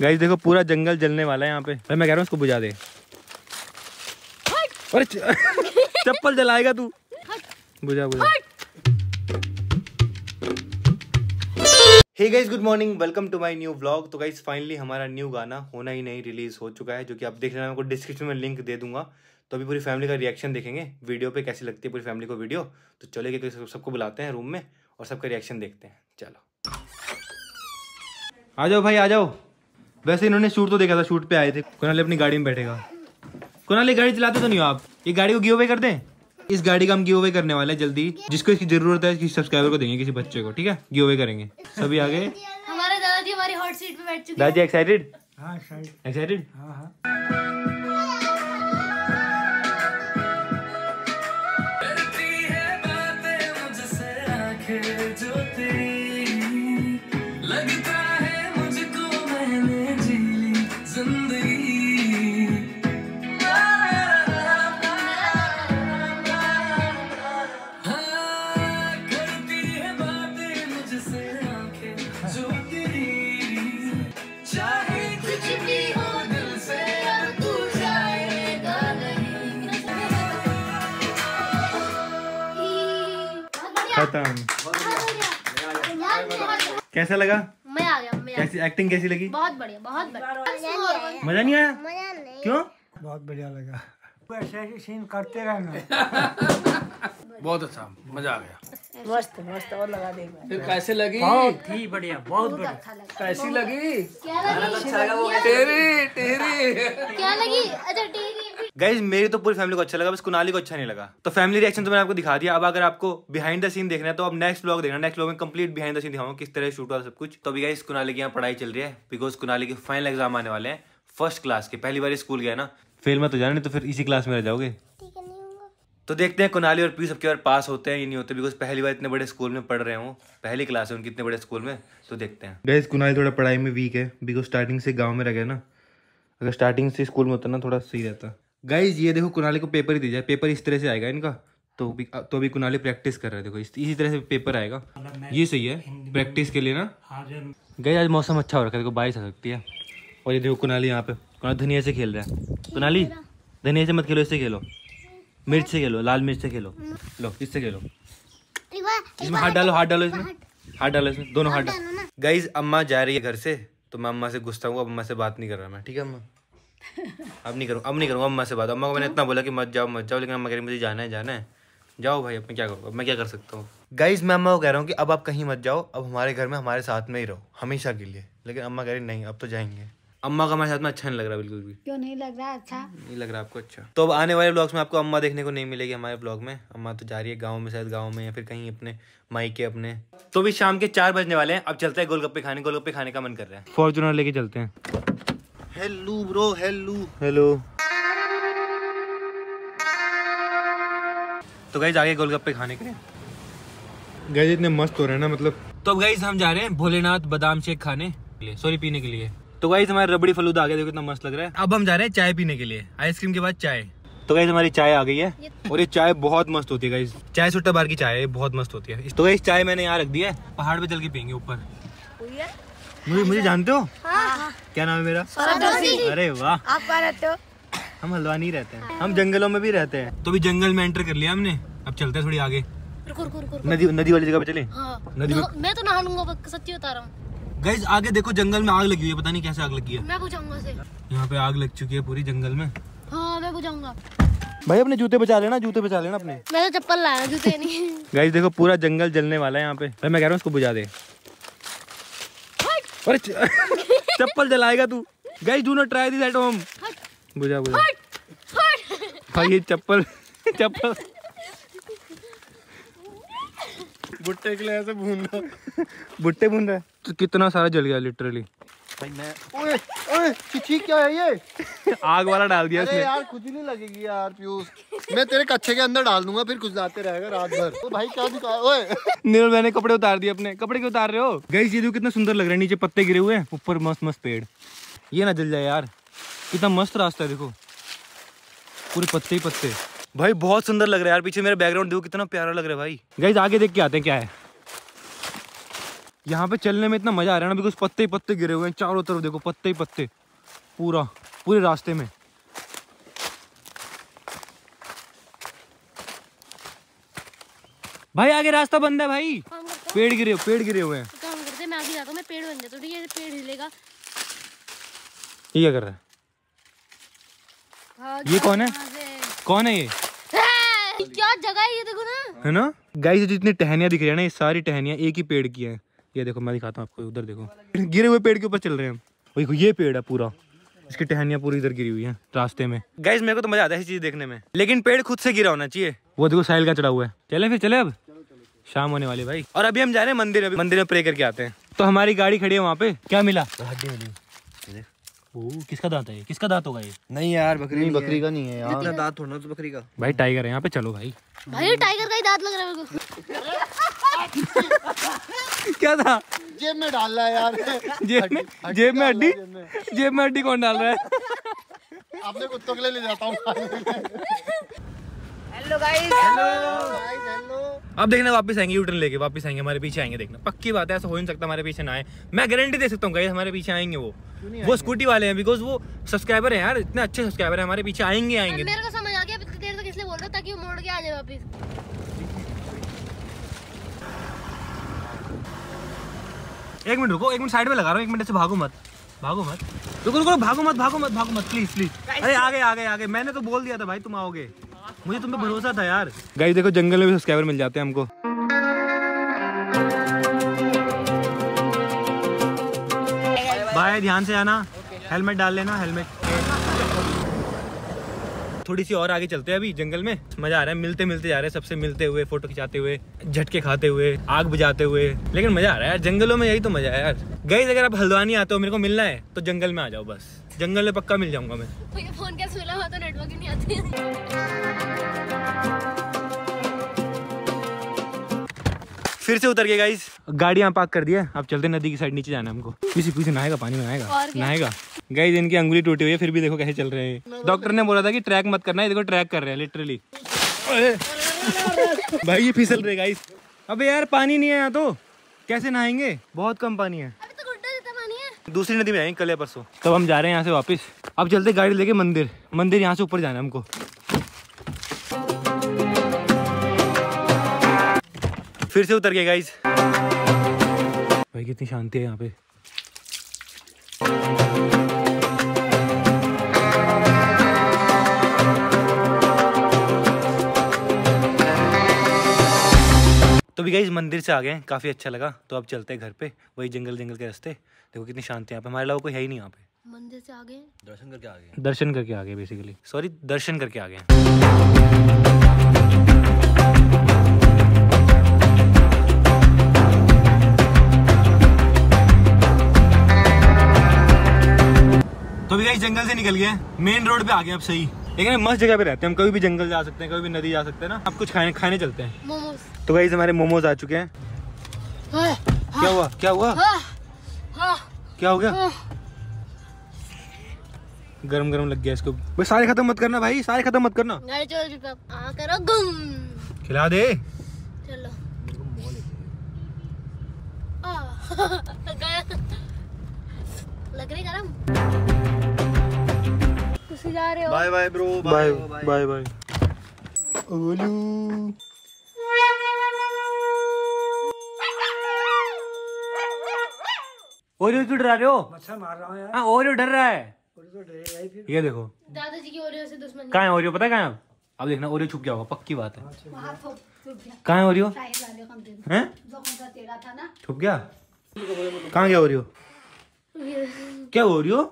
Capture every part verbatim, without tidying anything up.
Guys देखो पूरा जंगल जलने वाला है यहाँ पे। अरे मैं कह रहा हूँ उसको बुझा दे। अरे चप्पल जलाएगा तू। बुझा बुझा। Hey guys good morning, welcome to my new vlog. तो गाइस फाइनली हमारा न्यू गाना होना ही नहीं रिलीज हो चुका है, जो कि आप देख रहे हैं। मैं आपको डिस्क्रिप्शन में लिंक दे दूंगा। तो अभी पूरी फैमिली का रिएक्शन देखेंगे वीडियो पे, कैसी लगती है पूरी फैमिली को वीडियो। तो चले गए सबको बुलाते हैं रूम में और सबका रिएक्शन देखते हैं। चलो आ जाओ भाई आ जाओ। वैसे इन्होंने शूट तो देखा था, शूट पे आए थे। कुणाल अपनी गाड़ी में बैठेगा। कुणाल गाड़ी चलाते तो नहीं हो आप? ये गाड़ी को गिव अवे कर दें। इस गाड़ी का हम गिव अवे करने वाले हैं जल्दी। जिसको इसकी जरूरत है किसी सब्सक्राइबर को देंगे, किसी बच्चे को, ठीक है? गिव अवे करेंगे। सभी आ गए। हमारे दादाजी हमारी हॉट सीट पे बैठ चुके हैं। दादाजी एक्साइटेड? हां एक्साइटेड। हां हां। कैसा लगा? मैं आ गया, मैं कैसी एक्टिंग कैसी लगी? बहुत बढ़िया, बहुत बढ़िया। मजा नहीं आया? मजा नहीं। क्यों? बहुत बढ़िया लगा। ऐसे सीन करते रहना। बहुत अच्छा, मजा आ गया। मस्त मस्त। और लगा देंगे। कैसे लगी? बहुत ही बढ़िया, बहुत बढ़िया। कैसी लगी? टेरी टेरी क्या लगी? अच्छा टेरी। गाइज मेरी तो पूरी फैमिली को अच्छा लगा, बस कुणाली को अच्छा नहीं लगा। तो फैमिली रिएक्शन तो मैंने आपको दिखा दिया। अब अगर आपको बिहाइंड द सीन देखना है तो आप नेक्स्ट व्लॉग देखना। नेक्स्ट व्लॉग में कंप्लीट बिहाइंड द सीन दिखाऊंगा किस तरह शूट हुआ सब कुछ। तो अभी गाइज कुणाली के यहाँ पढ़ाई चल रही है, बिकॉज कुणाली के फाइनल एग्जाम आने वाले हैं फर्स्ट क्लास के। पहली बार स्कूल गया ना, फेल मत हो जाना, नहीं तो फिर इसी क्लास में रह जाओगे। तो देखते हैं कुणाली और पीयूष सबके बार पास होते हैं या नहीं होते, बिकॉज पहली बार इतने बड़े स्कूल में पढ़ रहे हो। पहली क्लास है उनकी इतने बड़े स्कूल में, तो देखते हैं। गाइज कुणाली थोड़ा पढ़ाई में वीक है, बिकॉज स्टार्टिंग से गाँव में रह गया ना। अगर स्टार्टिंग से स्कूल में होता ना थोड़ा सही रहता। गाइज ये देखो कुणाली को पेपर ही दे जाए। पेपर इस तरह से आएगा इनका। तो भी, तो अभी कुणाली प्रैक्टिस कर रहा है। देखो इस, इसी तरह से पेपर आएगा। ये सही है प्रैक्टिस के लिए ना। गाइज आज मौसम अच्छा हो रखा है, देखो बारिश आ सकती है। और ये देखो कुणाली यहाँ पे कुणाली धनिया से खेल रहा है। कुणाली धनिया से मत खेलो, इससे खेलो, मिर्च से खेलो, लाल मिर्च से खेलो। लो इससे खेलो, इसमें हाथ डालो, हाथ डालो इसमें, हाथ डालो इसमें, दोनों हाथ डालो। गाइज अम्मा जा रही है घर से, तो मैं अम्मा से गुस्सा हूँ। अब अम्मा से बात नहीं कर रहा मैं, ठीक है अम्मा? अब नहीं करूँ, अब नहीं करूँगा अम्मा से बात। अम्मा को मैंने इतना बोला कि मत जाओ मत जाओ, लेकिन अम्मा कह रही मुझे जाना है जाना है। जाओ भाई, अब मैं क्या करूँ, अब मैं क्या कर सकता हूँ। गाइज मैं अम्मा को कह रहा हूँ कि अब आप कहीं मत जाओ, अब हमारे घर में हमारे साथ में ही रहो हमेशा के लिए। लेकिन अम्मा कह रही नहीं, अब तो जाएंगे। अम्मा का हमारे साथ में अच्छा नहीं लग रहा बिल्कुल भी। क्यों नहीं लग रहा? अच्छा नहीं लग रहा आपको? अच्छा, तो अब आने वाले ब्लॉग्स में आपको अम्मा देखने को नहीं मिलेगी हमारे ब्लॉग में। अम्मा तो जा रही है गाँव में, शायद गाँव में या फिर कहीं अपने मायके अपने। तो भी शाम के चार बजने वाले हैं, अब चलते हैं गोलगप्पे खाने। गोलगप्पे खाने का मन कर रहा है, फॉर्च्यूनर लेके चलते हैं। Hello bro, hello hello. तो गाइज आगे गोलगप्पे खाने के लिए। गाइज इतने मस्त हो रहे हैं ना, मतलब। तो अब गाइज हम जा रहे हैं भोलेनाथ बादाम शेक खाने के लिए, सॉरी पीने के लिए। तो गाइज हमारे रबड़ी फलूदा आ गया, देखो कितना मस्त लग रहा है। अब हम जा रहे हैं चाय पीने के लिए, आइसक्रीम के बाद चाय। तो गाइज हमारी चाय आ गई है और ये चाय बहुत मस्त होती है गाइज। चाय सुट्टा बार की चाय है, बहुत मस्त होती है। तो गाइज चाय मैंने यहाँ रख दी है, पहाड़ पे चल के पियेंगे ऊपर। मुझे मुझे जानते हो? हाँ। क्या नाम है मेरा? अरे वाह, आप कहाँ रहते हो? हम हल्द्वानी रहते हैं, हम जंगलों में भी रहते हैं। तो भी जंगल में एंटर कर लिया हमने, अब चलते हैं थोड़ी आगे। रुको रुको रुको, नदी नदी वाली जगह पे चले। हाँ। नदी में मैं तो नहा लूंगा, सच्ची बता रहा हूँ। गाइस आगे देखो जंगल में आग लगी हुई है, पता नहीं कैसे आग लगी है। मैं बुझाऊंगा से। यहाँ पे आग लग चुकी है पूरी जंगल में। हाँ मैं बुझाऊंगा। भाई अपने जूते बचा लेना, जूते बचा लेना अपने। मैं तो चप्पल लाया, जूते नहीं। गाइस देखो पूरा जंगल जलने वाला है यहाँ पे। मैं कह रहा हूँ उसको बुझा दे। अरे चप्पल जलाएगा तू। Guys do not try this at home. बुझा बुझा भाई ये चप्पल चप्पल भुट्टे के लिए ऐसे भून रहा। भुट्टे भून रहा है तो कितना सारा जल गया लिटरली। भाई मैं ओए ओए किसी क्या है ये? आग वाला डाल दिया इसमें। अरे यार कुछ नहीं लगेगी यार पीयूष, मैं तेरे कच्चे के अंदर डाल दूंगा, फिर कुछ लाते रहेगा रात भर। ओ भाई क्या दिखाया? ओए नीरज मैंने कपड़े उतार दिए अपने। कपड़े क्यों उतार रहे हो? गाइस ये देखो कितना सुंदर लग रहा है, नीचे पत्ते गिरे हुए हैं, ऊपर मस्त मस्त पेड़। ये ना जल जाए यार, कितना मस्त रास्ता है, देखो पूरे पत्ते ही पत्ते। भाई बहुत सुंदर लग रहा है यार, पीछे मेरा बैकग्राउंड देखो कितना प्यारा लग रहा है भाई। गाइस आगे देख के आते हैं क्या है। यहाँ पे चलने में इतना मजा आ रहा है ना, बिकॉज पत्ते ही पत्ते गिरे हुए हैं चारों तरफ। देखो पत्ते ही पत्ते पूरा पूरे रास्ते में। भाई आगे रास्ता बंद है भाई, पेड़ गिरे पेड़ गिरे हुए हैं। तो हम करते हैं, मैं आगे जाता हूं, मैं पेड़ बंद है तो ठीक है, पेड़ हिलेगा। ये क्या कर रहा है? ये कौन है? कौन है ये? क्या जगह है ये देखो ना, है ना गाइस। जितनी टहनियां दिख रही है ना, ये सारी टहनियां एक ही पेड़ की है। ये देखो मैं दिखाता हूँ आपको, उधर देखो गिरे हुए पेड़ के ऊपर चल रहे हैं हम। देखो ये पेड़ है पूरा, इसकी टहनियां पूरी इधर गिरी हुई है रास्ते में। गाइस मेरे को तो मजा आता है ऐसी चीज देखने में, लेकिन पेड़ खुद से गिरा होना चाहिए। वो देखो साहिल का चढ़ा हुआ है। चले फिर चले, अब शाम होने वाली भाई, और अभी हम जा रहे हैं मंदिर, अभी मंदिर में प्रे करके आते हैं। तो हमारी गाड़ी खड़ी है वहाँ पे। क्या मिला? हड्डी मिली। ओ, किसका दांत है? किसका दांत होगा ये? नहीं यार बकरी नहीं, बकरी का नहीं है यार, दांत थोड़ा तो बकरी का। भाई टाइगर है यहाँ पे। चलो भाई, भाई टाइगर का ही दांत लग रहा है मेरे को। क्या था? जेब में डाल रहा है यार, जेब में जेब में हड्डी जेब में हड्डी कौन डाल रहा है? आपने कुत्तों के लिए ले जाता हूँ। Hello guys, hello. अब देखना वापस आएंगे, यूटर्न लेके वापस आएंगे, हमारे पीछे आएंगे। देखना पक्की बात है, ऐसा हो नहीं सकता हमारे पीछे ना आए। मैं गारंटी दे सकता हूँ गाइस, हमारे पीछे आएंगे वो वो स्कूटी वाले हैं, बिकॉज वो सब्सक्राइबर है यार, इतने अच्छे सब्सक्राइबर है, हमारे पीछे आएंगे आएंगे। मेरे को समझ आ गया अब, इतनी देर तक इसलिए बोल रहा ताकि वो मोड़ के आ जाए वापस। एक मिनट रुको, एक मिनट साइड में लगा रहा हूँ, एक मिनट से भागो मत भागो मत रुको रुको भागो मत भागो मत भागो मत प्लीज प्लीज। अरे आगे आगे आगे, मैंने तो बोल दिया था भाई तुम आओगे, मुझे तुम पे भरोसा था यार। गाइस देखो जंगल में भी सब्सक्राइबर मिल जाते हैं हमको। भाई ध्यान से आना, हेलमेट डाल लेना, हेलमेट। थोड़ी सी और आगे चलते हैं, अभी जंगल में मजा आ रहा है, मिलते मिलते जा रहे हैं सबसे, मिलते हुए, फोटो खिंचाते हुए, झटके खाते हुए, आग बुझाते हुए, लेकिन मजा आ रहा है यार जंगलों में, यही तो मजा है यार। गाइस अगर आप हल्द्वानी आते हो, मेरे को मिलना है तो जंगल में आ जाओ, बस जंगल में पक्का मिल जाऊंगा मैं। फोन कैसे मिला हुआ तो नेटवर्क ही नहीं आती। फिर से उतर गए गाइस, गाड़ी यहाँ पार्क कर दिया, अब चलते नदी की साइड, नीचे जाना हमको। किसी किसी नहाएगा, पानी में नहाएगा नहाएगा। गाइस इनकी अंगुली टूटी हुई है, फिर भी देखो कैसे चल रहे हैं। डॉक्टर ने बोला था कि ट्रैक मत करना है, देखो ट्रैक कर रहे हैं लिटरली। भाई ये फिसल रहे गाइस। अबे यार पानी नहीं है यहाँ तो, कैसे नहाएंगे, बहुत कम पानी है। दूसरी नदी में जाएंगे कल या परसों। तब हम जा रहे हैं यहाँ से वापस। अब चलते गाड़ी लेके मंदिर, मंदिर यहाँ से ऊपर जाना है हमको। फिर से उतर गए गाइस। भाई कितनी शांति है यहाँ पे। तो भी गाइस मंदिर से आ गए, काफी अच्छा लगा। तो अब चलते हैं घर पे, वही जंगल जंगल के रास्ते। देखो कितनी शांति है यहाँ पे, हमारे लोगों को है ही नहीं यहाँ पे। मंदिर से आ गए, दर्शन करके आ गए, दर्शन करके आ गए बेसिकली, सॉरी दर्शन करके आ गए। तो भी गाइस जंगल से निकल गए, मेन रोड पे आ गए अब सही। लेकिन मस्त जगह पे रहते हैं हम, कभी भी जंगल जा सकते हैं, कभी भी नदी जा सकते हैं ना। आप कुछ खाने खाने चलते हैं, मोमोज। तो गाइस हमारे मोमोज आ चुके हैं। हाँ, क्या हुआ क्या हुआ हाँ, हाँ, क्या हो गया हाँ, गरम गरम लग गया इसको। भाई सारे खत्म मत करना भाई, सारे खत्म मत करना। आ करो गुम, खिला दे। चलो आ, लग रही गरम। Bye bye bro, bye bye bye. ओलू ओलू क्यों डरा रहे हो? मच्छर मार रहा हूं यार। हां ओलू डर रहा है, ओलू तो डरेगा ही फिर। ये देखो दादाजी की ओरियो से दुश्मनी। कहां है ओरियो पता है कहां है? अब देखना ओरियो छुप गया होगा, पक्की बात है। वहां छुप गया। कहां है ओरियो? हैं? जो कौन तेरा था ना, छुप गया। कहां गया ओरियो? क्या ओरियो?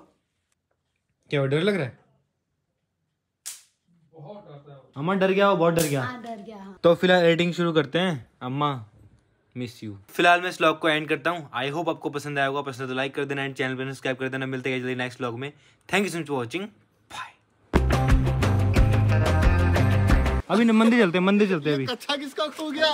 क्या डर लग रहा है? बहुत डरता है अम्मा, डर गया वो, बहुत डर गया, डर गया। तो फिलहाल एडिटिंग शुरू करते हैं। अम्मा मिस यू। फिलहाल मैं इस व्लॉग को एंड करता हूँ। आई होप आपको पसंद आया होगा, पसंद तो लाइक कर देना एंड चैनल पर सब्सक्राइब कर देना। मिलते हैं जल्दी नेक्स्ट व्लॉग में। Thank you so much for watching, bye. अभी मंदिर चलते हैं, मंदिर चलते हैं अभी। अच्छा किसका खो गया?